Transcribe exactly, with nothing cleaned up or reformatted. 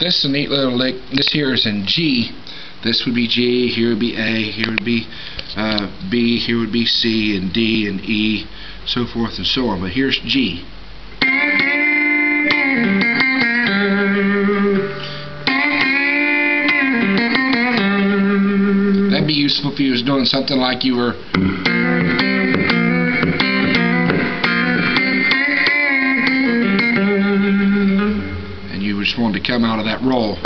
this is a neat little lick. This here is in G. This would be G, here would be A, here would be uh, B, here would be C and D and E, so forth and so on. But here's G. That'd be useful if you was doing something like you were and you just wanted to come out of that roll.